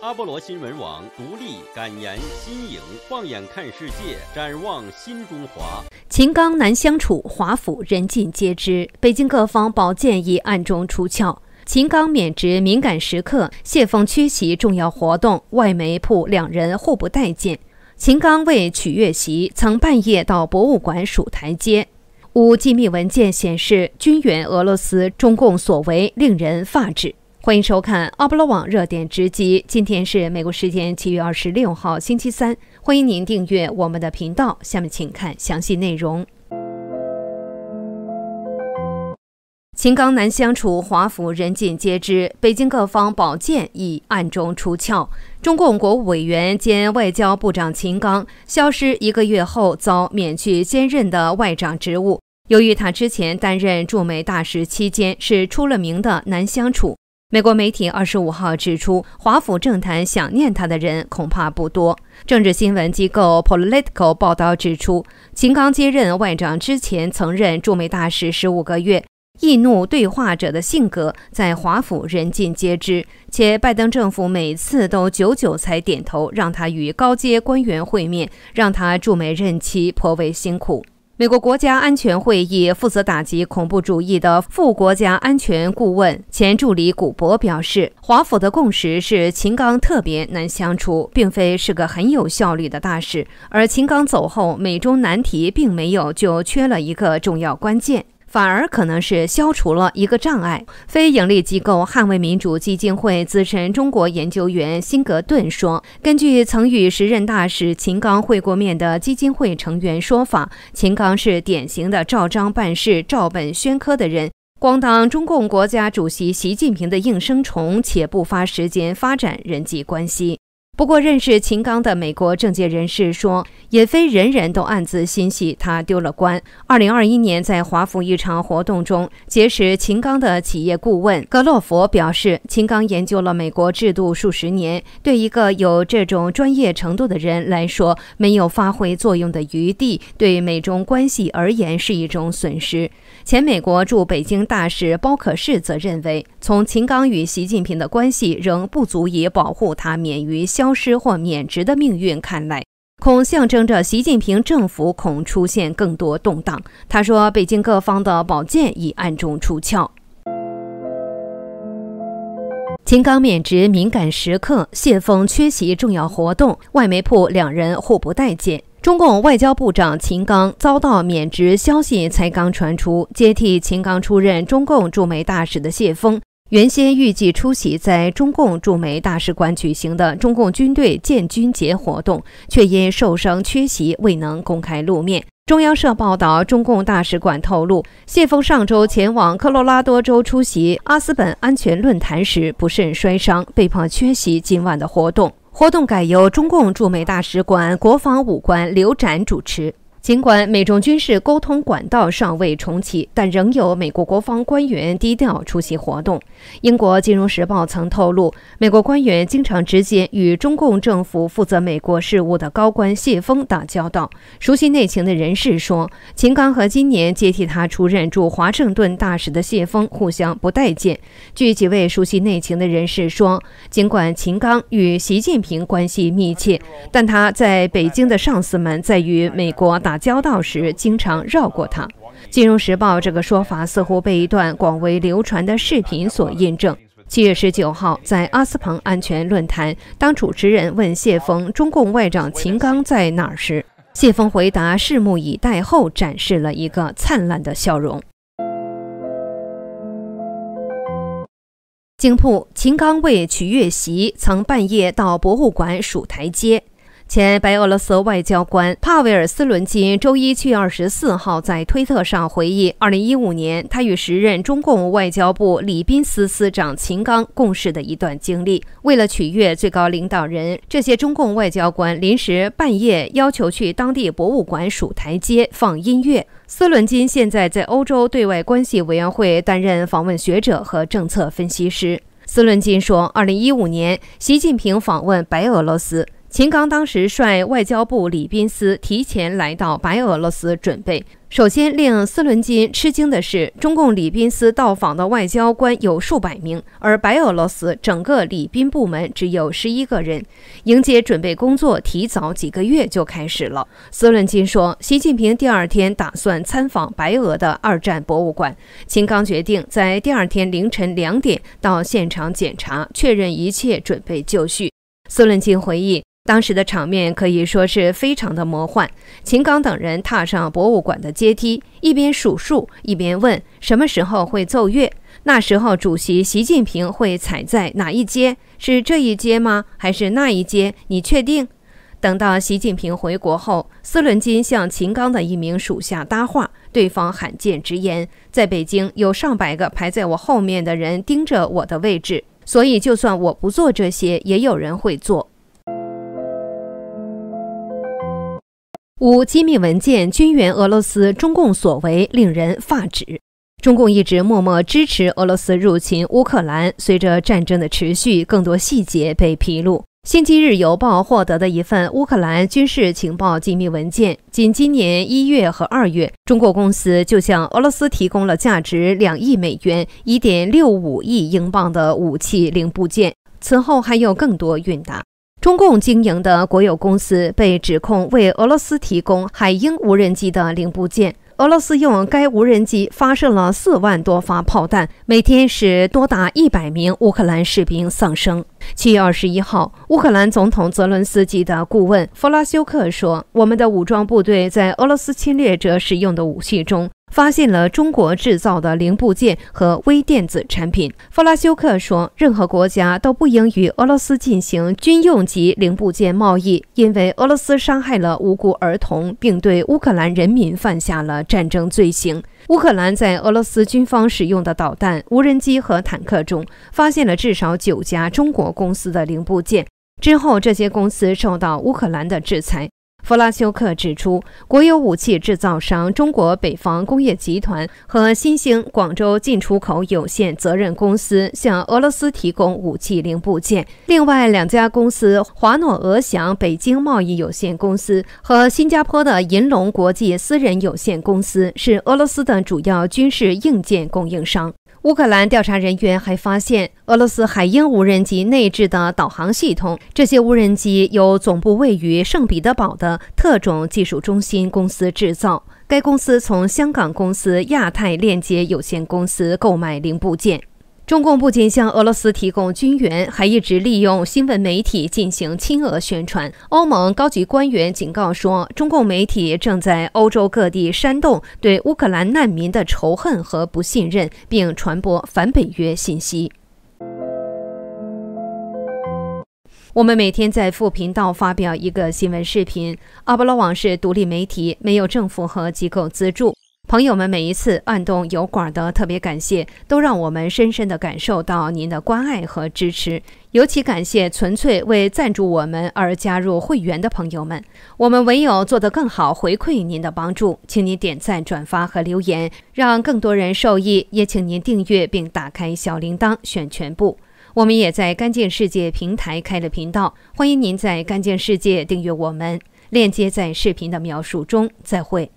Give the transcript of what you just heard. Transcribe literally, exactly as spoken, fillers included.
阿波罗新闻网独立、敢言、新颖，放眼看世界，展望新中华。秦刚难相处，华府人尽皆知。北京各方保建议暗中出鞘。秦刚免职敏感时刻，谢峰缺席重要活动，外媒曝两人互不待见。秦刚为取悦席，曾半夜到博物馆数台阶。 无机密文件显示，军援俄罗斯，中共所为令人发指。欢迎收看阿波罗网热点直击，今天是美国时间七月二十六号星期三，欢迎您订阅我们的频道。下面请看详细内容。秦刚难相处，华府人尽皆知，北京各方保荐已暗中出鞘。中共国务委员兼外交部长秦刚消失一个月后，遭免去兼任的外长职务。 由于他之前担任驻美大使期间是出了名的难相处，美国媒体二十五号指出，华府政坛想念他的人恐怕不多。政治新闻机构 Politico 报道指出，秦刚接任外长之前曾任驻美大使十五个月，易怒对话者的性格在华府人尽皆知，且拜登政府每次都久久才点头，让他与高阶官员会面，让他驻美任期颇为辛苦。 美国国家安全会议负责打击恐怖主义的副国家安全顾问、前助理古博表示，华府的共识是秦刚特别难相处，并非是个很有效率的大使。而秦刚走后，美中难题并没有就缺了一个重要关键，反而可能是消除了一个障碍。非盈利机构捍卫民主基金会资深中国研究员辛格顿说：“根据曾与时任大使秦刚会过面的基金会成员说法，秦刚是典型的照章办事、照本宣科的人，光当中共国家主席习近平的应声虫，且不花时间发展人际关系。” 不过，认识秦刚的美国政界人士说，也非人人都暗自欣喜他丢了官。二零二一年，在华府一场活动中，结识秦刚的企业顾问格洛佛表示，秦刚研究了美国制度数十年，对一个有这种专业程度的人来说，没有发挥作用的余地，对美中关系而言是一种损失。前美国驻北京大使包可士则认为，从秦刚与习近平的关系仍不足以保护他免于消。 消失或免职的命运看来，恐象征着习近平政府恐出现更多动荡。他说，北京各方的宝剑已暗中出鞘。秦刚免职敏感时刻，谢峰缺席重要活动，外媒曝两人互不待见。 中共外交部长秦刚遭到免职消息才刚传出，接替秦刚出任中共驻美大使的谢峰， 原先预计出席在中共驻美大使馆举行的中共军队建军节活动，却因受伤缺席，未能公开露面。中央社报道，中共大使馆透露，谢峰上周前往科罗拉多州出席阿斯本安全论坛时不慎摔伤，被迫缺席今晚的活动。活动改由中共驻美大使馆国防武官刘展主持。 尽管美中军事沟通管道尚未重启，但仍有美国国防官员低调出席活动。英国《金融时报》曾透露，美国官员经常直接与中共政府负责美国事务的高官谢峰打交道。熟悉内情的人士说，秦刚和今年接替他出任驻华盛顿大使的谢峰互相不待见。据几位熟悉内情的人士说，尽管秦刚与习近平关系密切，但他在北京的上司们在与美国打 打交道时经常绕过他，《金融时报》这个说法似乎被一段广为流传的视频所印证。七月十九号，在阿斯彭安全论坛，当主持人问谢峰中共外长秦刚在哪儿时，谢峰回答“拭目以待”后展示了一个灿烂的笑容。 经曝秦刚为取悦席，曾半夜到博物馆数台阶。 前白俄罗斯外交官帕维尔·斯伦金周一七月二十四号在推特上回忆， 二零一五年他与时任中共外交部礼宾司司长秦刚共事的一段经历。为了取悦最高领导人，这些中共外交官临时半夜要求去当地博物馆数台阶、放音乐。斯伦金现在在欧洲对外关系委员会担任访问学者和政策分析师。斯伦金说， 二零一五年习近平访问白俄罗斯。秦刚当时率外交部礼宾司提前来到白俄罗斯准备。首先令斯伦金吃惊的是，中共礼宾司到访的外交官有数百名，而白俄罗斯整个礼宾部门只有十一个人。迎接准备工作提早几个月就开始了。斯伦金说，习近平第二天打算参访白俄的二战博物馆。秦刚决定在第二天凌晨两点到现场检查，确认一切准备就绪。斯伦金回忆， 当时的场面可以说是非常的魔幻。秦刚等人踏上博物馆的阶梯，一边数数，一边问什么时候会奏乐，那时候主席习近平会踩在哪一阶？是这一阶吗？还是那一阶？你确定？等到习近平回国后，斯伦金向秦刚的一名属下搭话，对方罕见直言：“在北京有上百个排在我后面的人盯着我的位置，所以就算我不做这些，也有人会做。” 五机密文件均源俄罗斯中共所为，令人发指。中共一直默默支持俄罗斯入侵乌克兰，随着战争的持续，更多细节被披露。 星期日邮报获得的一份乌克兰军事情报机密文件，仅今年一月和二月，中国公司就向俄罗斯提供了价值两亿美元、一点六五亿英镑的武器零部件，此后还有更多运达。 中共经营的国有公司被指控为俄罗斯提供海鹰无人机的零部件。俄罗斯用该无人机发射了四万多发炮弹，每天使多达一百名乌克兰士兵丧生。七月二十一号，乌克兰总统泽伦斯基的顾问弗拉修克说：“我们的武装部队在俄罗斯侵略者使用的武器中， 发现了中国制造的零部件和微电子产品。”弗拉修克说，任何国家都不应与俄罗斯进行军用级零部件贸易，因为俄罗斯伤害了无辜儿童，并对乌克兰人民犯下了战争罪行。乌克兰在俄罗斯军方使用的导弹、无人机和坦克中，发现了至少九家中国公司的零部件。之后，这些公司受到乌克兰的制裁。 弗拉修克指出，国有武器制造商中国北方工业集团和新兴广州进出口有限责任公司向俄罗斯提供武器零部件。另外两家公司华诺俄翔北京贸易有限公司和新加坡的银龙国际私人有限公司是俄罗斯的主要军事硬件供应商。 乌克兰调查人员还发现，俄罗斯海鹰无人机内置的导航系统。这些无人机由总部位于圣彼得堡的特种技术中心公司制造。该公司从香港公司亚太链接有限公司购买零部件。中共不仅向俄罗斯提供军援，还一直利用新闻媒体进行亲俄宣传。欧盟高级官员警告说，中共媒体正在欧洲各地煽动对乌克兰难民的仇恨和不信任，并传播反北约信息。 我们每天在副频道发表一个新闻视频。阿波罗网是独立媒体，没有政府和机构资助。朋友们每一次按动油管的特别感谢，都让我们深深地感受到您的关爱和支持。尤其感谢纯粹为赞助我们而加入会员的朋友们。我们唯有做得更好，回馈您的帮助。请您点赞、转发和留言，让更多人受益。也请您订阅并打开小铃铛，选全部。 我们也在干净世界平台开了频道，欢迎您在干净世界订阅我们，链接在视频的描述中。再会。